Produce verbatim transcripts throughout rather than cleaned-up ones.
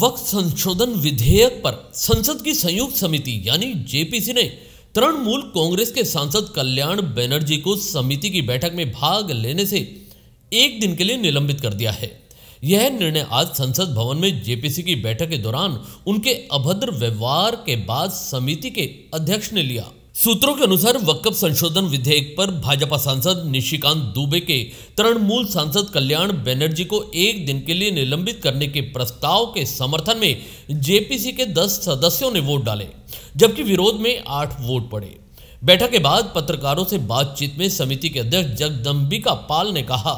वक्फ संशोधन विधेयक पर संसद की संयुक्त समिति यानी जेपीसी ने तृणमूल कांग्रेस के सांसद कल्याण बैनर्जी को समिति की बैठक में भाग लेने से एक दिन के लिए निलंबित कर दिया है। यह निर्णय आज संसद भवन में जेपीसी की बैठक के दौरान उनके अभद्र व्यवहार के बाद समिति के अध्यक्ष ने लिया। सूत्रों के अनुसार वक्फ संशोधन विधेयक पर भाजपा सांसद निशिकांत दुबे के तृणमूल सांसद कल्याण बैनर्जी को एक दिन के लिए निलंबित करने के प्रस्ताव के समर्थन में जेपीसी के दस सदस्यों ने वोट डाले, जबकि विरोध में आठ वोट पड़े। बैठक के बाद पत्रकारों से बातचीत में समिति के अध्यक्ष जगदम्बिका पाल ने कहा,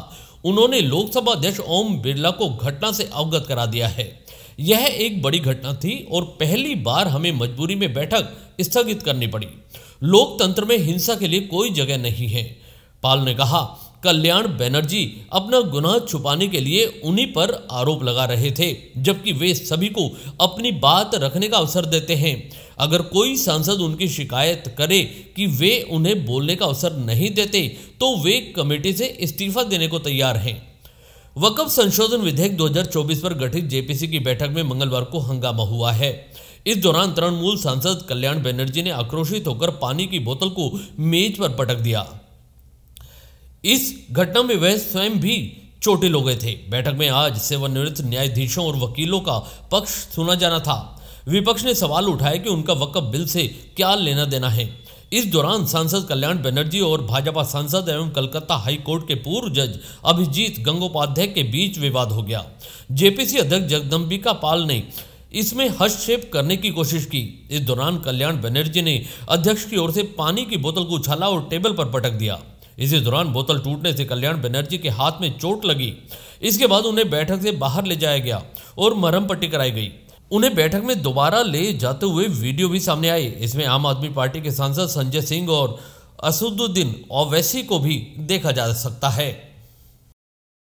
उन्होंने लोकसभा अध्यक्ष ओम बिरला को घटना से अवगत करा दिया है। यह एक बड़ी घटना थी और पहली बार हमें मजबूरी में बैठक स्थगित करनी पड़ी। लोकतंत्र में हिंसा के लिए कोई जगह नहीं है। पाल ने कहा, कल्याण बैनर्जी अपना गुनाह छुपाने के लिए उन्हीं पर आरोप लगा रहे थे, जबकि वे सभी को अपनी बात रखने का अवसर देते हैं। अगर कोई सांसद उनकी शिकायत करे कि वे उन्हें बोलने का अवसर नहीं देते तो वे कमेटी से इस्तीफा देने को तैयार हैं। वक्फ संशोधन विधेयक दो हज़ार चौबीस पर गठित जेपीसी की बैठक में मंगलवार को हंगामा हुआ है। इस दौरान तृणमूल सांसद कल्याण बैनर्जी ने आक्रोशित होकर पानी की बोतल को मेज पर पटक दिया। इस घटना में वह स्वयं भी चोटिल हो गए थे। बैठक में आज सेवानिवृत्त न्यायाधीशों और वकीलों का पक्ष सुना जाना था। विपक्ष ने सवाल उठाया कि उनका वक्फ बिल से क्या लेना देना है। इस दौरान सांसद कल्याण बैनर्जी और भाजपा सांसद एवं कलकत्ता हाईकोर्ट के पूर्व जज अभिजीत गंगोपाध्याय के बीच विवाद हो गया। जेपीसी अध्यक्ष जगदम्बिका पाल ने इसमें हस्तक्षेप करने की कोशिश की। इस दौरान कल्याण बैनर्जी ने अध्यक्ष की ओर से पानी की बोतल को उछाला और टेबल पर पटक दिया। इसी दौरान बोतल टूटने से कल्याण बैनर्जी के हाथ में चोट लगी। इसके बाद उन्हें बैठक से बाहर ले जाया गया और मरहम पट्टी कराई गई। उन्हें बैठक में दोबारा ले जाते हुए वीडियो भी सामने आई। इसमें आम आदमी पार्टी के सांसद संजय सिंह और असदुद्दीन ओवैसी को भी देखा जा सकता है।